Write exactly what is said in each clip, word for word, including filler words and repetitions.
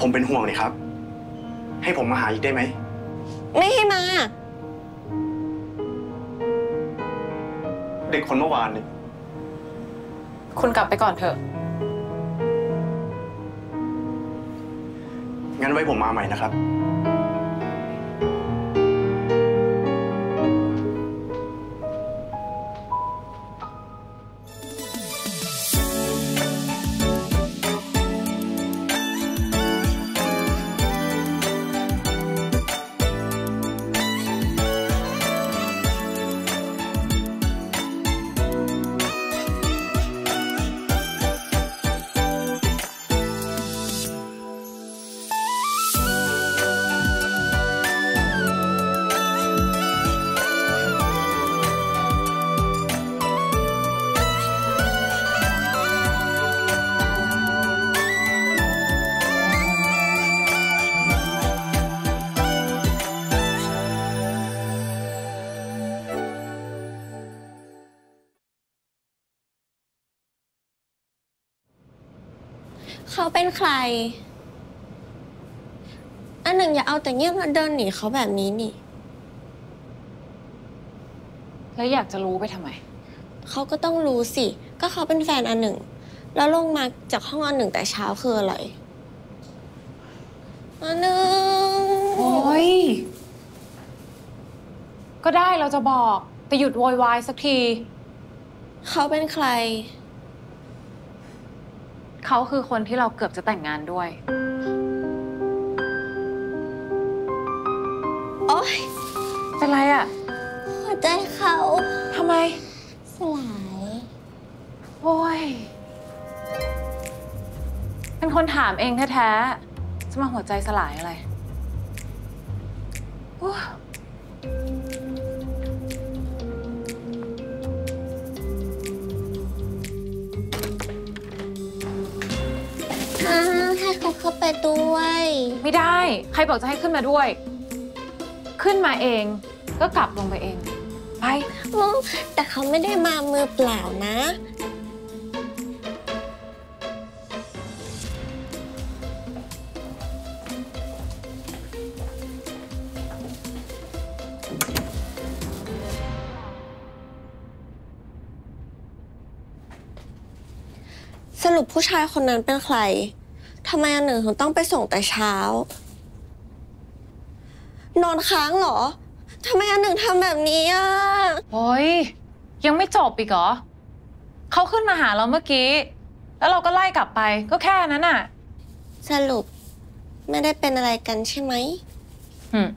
ผมเป็นห่วงเลยครับให้ผมมาหาอีกได้ไหมไม่ให้มาเด็กคนเมื่อวานนี่คุณกลับไปก่อนเถอะงั้นไว้ผมมาใหม่นะครับเขาเป็นใครอันหนึ่งอย่าเอาแต่เงียบแล้วเดินหนีเขาแบบนี้นี่แล้วอยากจะรู้ไปทำไมเขาก็ต้องรู้สิก็เขาเป็นแฟนอันหนึ่งแล้วลงมาจากห้องอันหนึ่งแต่เช้าคืออะไรอันหนึ่งโอ้ยก็ได้เราจะบอกแต่หยุดโวยวายสักทีเขาเป็นใครเขาคือคนที่เราเกือบจะแต่งงานด้วยโอ๊ยเป็นไรอ่ะหัวใจเขาทำไมสลายโอ้ยเป็นคนถามเองแท้ๆจะมาหัวใจสลายอะไรให้เขาเข้าไปด้วยไม่ได้ใครบอกจะให้ขึ้นมาด้วยขึ้นมาเองก็กลับลงไปเองไปแต่เขาไม่ได้มามือเปล่านะสรุปผู้ชายคนนั้นเป็นใครทำไมอันหนึ่งถึงต้องไปส่งแต่เช้านอนค้างเหรอทำไมอันหนึ่งทำแบบนี้อ่ะโอ้ยยังไม่จบอีกเหรอเขาขึ้นมาหาเราเมื่อกี้แล้วเราก็ไล่กลับไปก็แค่นั้นน่ะสรุปไม่ได้เป็นอะไรกันใช่ไหมอืม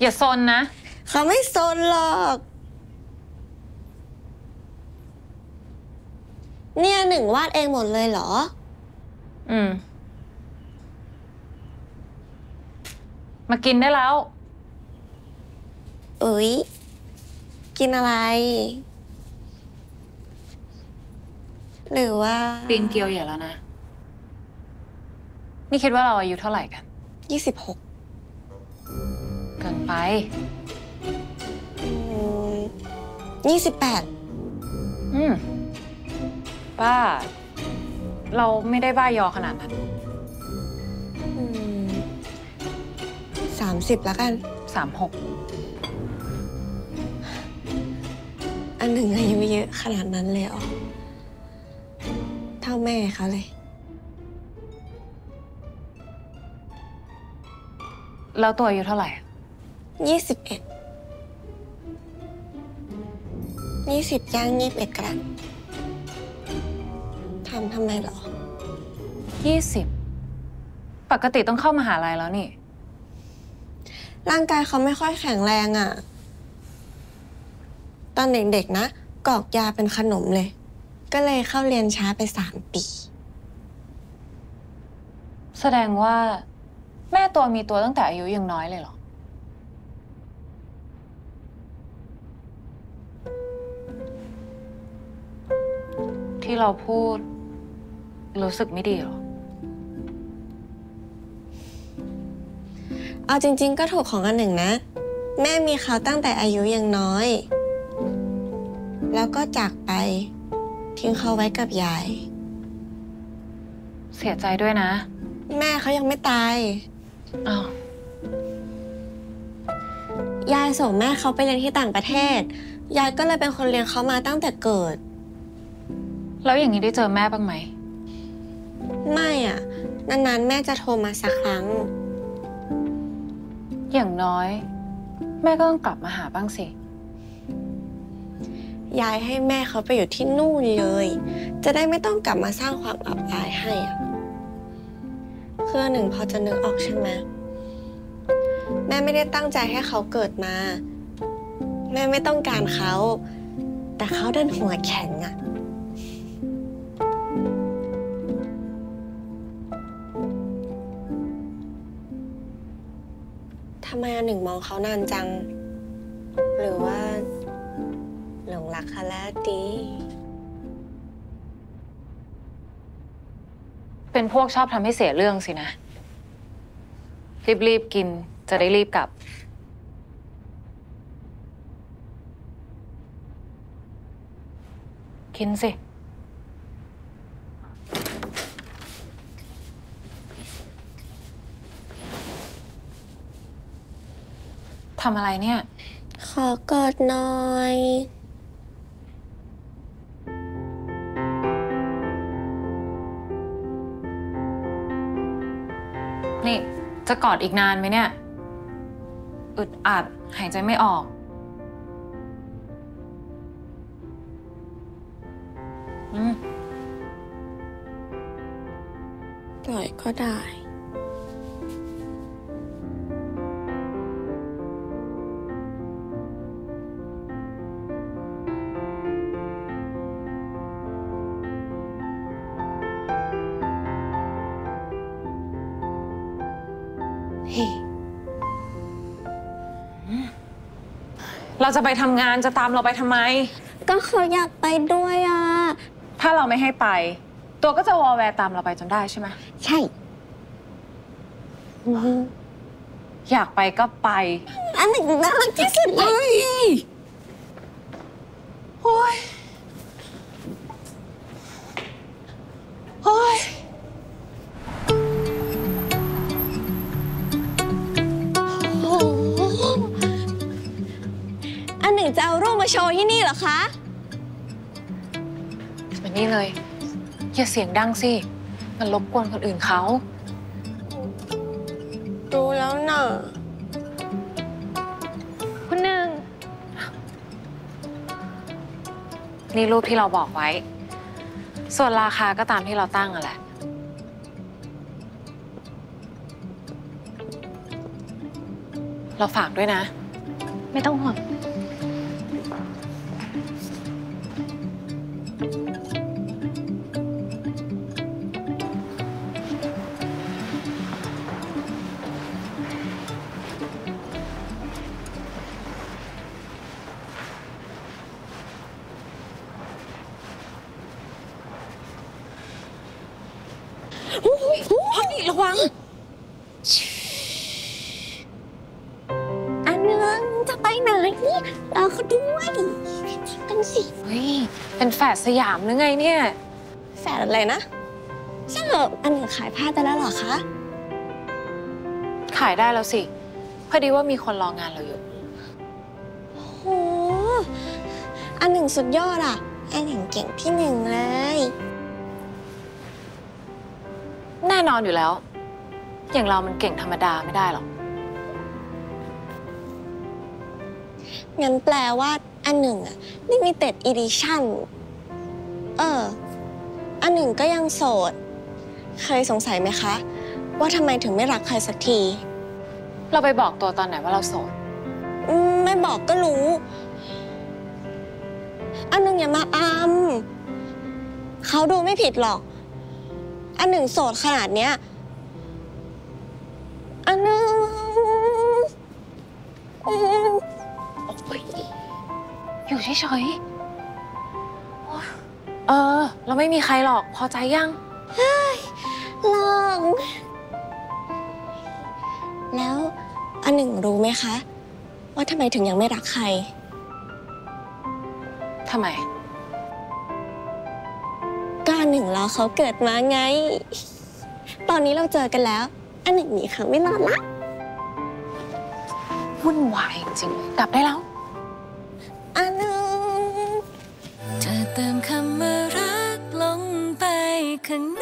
อย่าซนนะเขาไม่ซนหรอกเนี่ยหนึ่งวาดเองหมดเลยเหรออืมมากินได้แล้วเอ้ยกินอะไรหรือว่าปีนเกลียวใหญ่แล้วนะนี่คิดว่าเราอายุเท่าไหร่กันยี่สิบหกเกินไปยี่สิบแปดอืมบ้าเราไม่ได้บ้ายอขนาดนั้นสามสิบแล้วกันสามหกอันหนึ่งอายุเยอะขนาดนั้นเลยอ๋อเท่าแม่เขาเลยแล้วตัวอายุเท่าไหร่ยี่สิบเอ็ดยี่สิบย่างยี่สิบเอ็ดกรัมทำทำไมหรอยี่สิบปกติต้องเข้ามหาลัยแล้วนี่ร่างกายเขาไม่ค่อยแข็งแรงอ่ะตอนเด็กๆนะกรอกยาเป็นขนมเลยก็เลยเข้าเรียนช้าไปสามปีแสดงว่าแม่ตัวมีตัวตั้งแต่อายุยังน้อยเลยเหรอที่เราพูดรู้สึกไม่ดีหรอเอาจริงๆก็ถูกของอันหนึ่งนะแม่มีเขาตั้งแต่อายุยังน้อยแล้วก็จากไป ทิ้งเขาไว้กับยายเสียใจด้วยนะแม่เขายังไม่ตายอ้าวยายส่งแม่เขาไปเรียนที่ต่างประเทศยายก็เลยเป็นคนเลี้ยงเขามาตั้งแต่เกิดแล้วอย่างนี้ได้เจอแม่บ้างไหมไม่อ่ะนานๆแม่จะโทรมาสักครั้งอย่างน้อยแม่ก็ต้องกลับมาหาบ้างสิยายให้แม่เขาไปอยู่ที่นู่นเลยจะได้ไม่ต้องกลับมาสร้างความอับอายให้อ่ะเพื่อหนึ่งพอจะนึกออกใช่ไหมแม่ไม่ได้ตั้งใจให้เขาเกิดมาแม่ไม่ต้องการเขาแต่เขาดันหัวแข็งอ่ะทำไมหนึ่งมองเขานานจังหรือว่าหลงรักเขาแล้วดีเป็นพวกชอบทำให้เสียเรื่องสินะรีบๆกินจะได้รีบกลับกินสิทำอะไรเนี่ยขอกอดหน่อยนี่จะกอดอีกนานไหมเนี่ยอึดอัดหายใจไม่ออกอืมปล่อยก็ได้เราจะไปทำงานจะตามเราไปทำไมก็เขาอยากไปด้วยอ่ะถ้าเราไม่ให้ไปตัวก็จะวอแวร์ตามเราไปจนได้ใช่ไหมใช่อยากไปก็ไปอันนี้น่ารักที่สุดเลยโอ้ยโอ้ยจะเอารูปมาโชว์ที่นี่เหรอคะแบบนี้เลยอย่าเสียงดังสิมันรบกวนคนอื่นเขารู้แล้วน่ะคุณหนึ่งนี่รูปที่เราบอกไว้ส่วนราคาก็ตามที่เราตั้งอ่ะแหละเราฝากด้วยนะไม่ต้องห่วงระวังอันนึงจะไปไหนเราก็ด้วยกันสิเฮ้ยเป็นแฝดสยามหรือไงเนี่ยแฝดอะไรนะสรุปอันนึงขายผ้าได้แล้วเหรอคะขายได้แล้วสิพอดีว่ามีคนรองานเราอยู่โหอันนึงสุดยอดอ่ะอันนึงเก่งที่หนึ่งเลยแน่นอนอยู่แล้วอย่างเรามันเก่งธรรมดาไม่ได้หรอกงั้นแปลว่าอันหนึ่งอะนี่มีเต็ดอีดิชั่นเอออันหนึ่งก็ยังโสดเคยสงสัยไหมคะว่าทำไมถึงไม่รักใครสักทีเราไปบอกตัวตอนไหนว่าเราโสดไม่บอกก็รู้อันหนึ่งอย่ามาอ้ำเขาดูไม่ผิดหรอกอันหนึ่งโสดขนาดเนี้ยอันหนึ่งโอ้ยอยู่เฉยๆเออเราไม่มีใครหรอกพอใจยังเฮ้ยลองแล้วอันหนึ่งรู้ไหมคะว่าทำไมถึงยังไม่รักใครทำไม อันหนึ่งรอเขาเกิดมาไงตอนนี้เราเจอกันแล้วอันหนึ่งหนีเขาไม่รอดละวุ่นวายจริงกลับได้แล้วอันหนึ่งเธอเติมคำว่ารักลงไปข้าง